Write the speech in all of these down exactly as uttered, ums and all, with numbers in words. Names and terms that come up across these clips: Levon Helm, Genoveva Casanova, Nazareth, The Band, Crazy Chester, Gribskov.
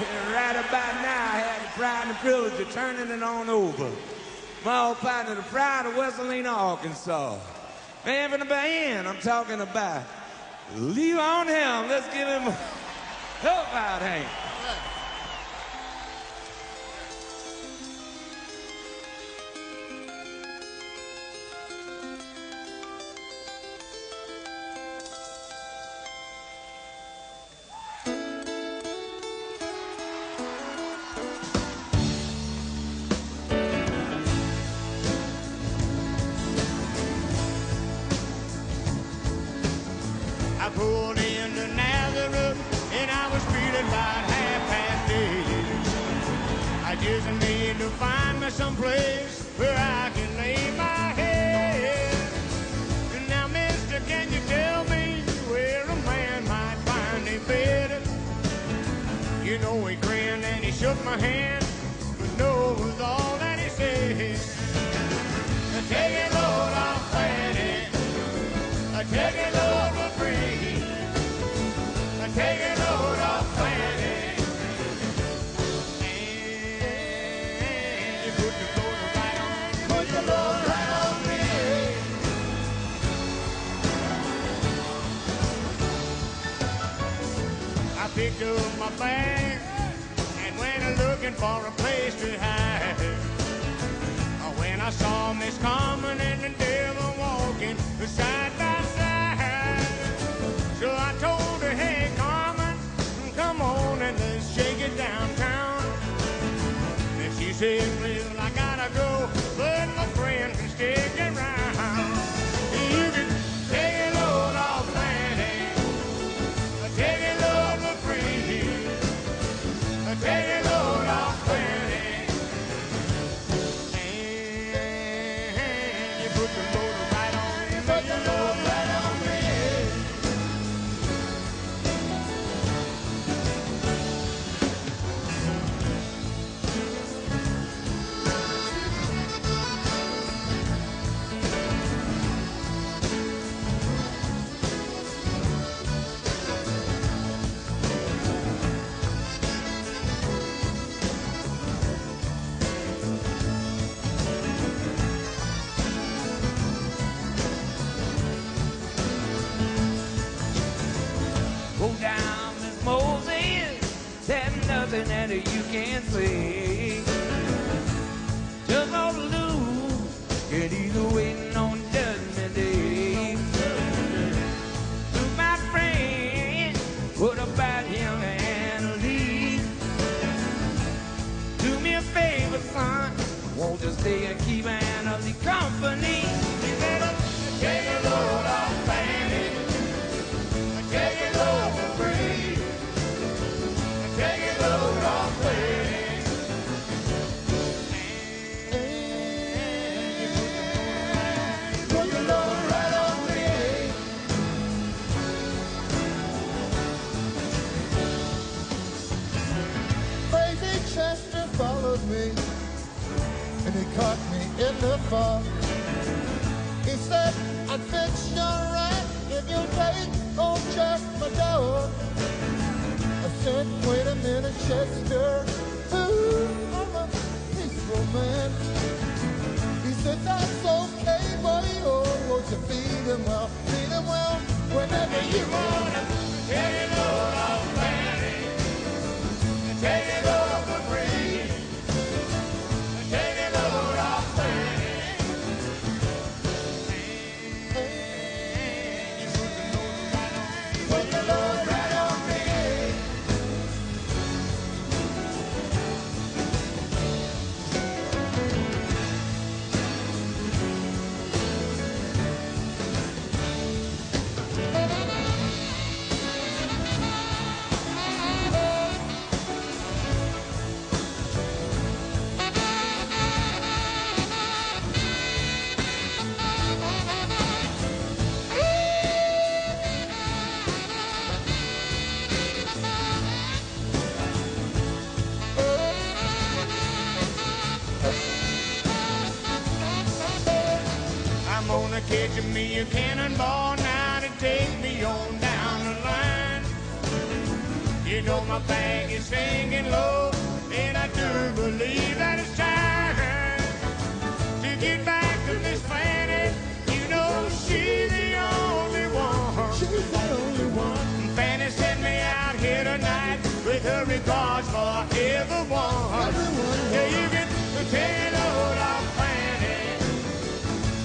Right about now, I had the pride and the privilege of turning it on over. My old partner, the pride of Wesselina, Arkansas. Man, from the Band, I'm talking about Levon Helm. Let's give him a help out, Hank. I pulled into Nazareth and I was feeling about half past dead. I just need to find me someplace where I can lay my head. Now, mister, can you tell me where a man might find a bed? You know, he grinned and he shook my hand, but no was all that he said. I take it, Lord, I'm planning. I take it, Lord, for free. Take a load off Fanny. And you put your load right on, put your load right on me. I picked up my bag and went a-looking for a place to hide. When I saw Miss Common and the devil walking side by side, so I told her, hey, downtown. And she said, well, I gotta go, but my friend can stick around. You can take a load off Fanny, take a load for free, take a load off Fanny. And you put the load right on me, put the load right on me. Nothing that you can see. Just no loose, get either waiting on judgment day. To my friend, what about him and Lee? Do me a favor, son, won't just stay and keep Annalie company. You better take a load off Fanny, take a load for free. Me, and he caught me in the fog. He said, I'd fix your right if you take old Jack my dog. I said, wait a minute, Chester, ooh, I'm a peaceful man. He said, that's okay, buddy, oh, won't you feed him well, feed him well, whenever you, you want him. Take it all off Fanny, take it all for free. Catching me a cannonball now to take me on down the line. You know my bank is hanging low, and I do believe that it's time to get back to Miss Fanny. You know she's the only one. She's the only one. Fanny sent me out here tonight with her regards for everyone. Everyone. Yeah, you can tell a load of Fanny,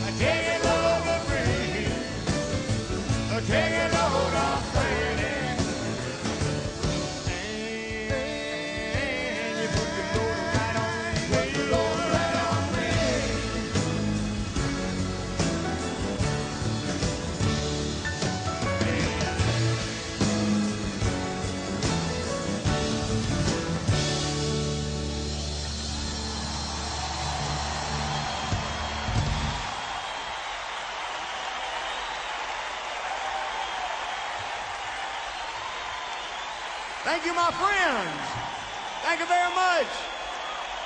a take a load of Brittany, a take a load of Fanny. Thank you, my friends. Thank you very much.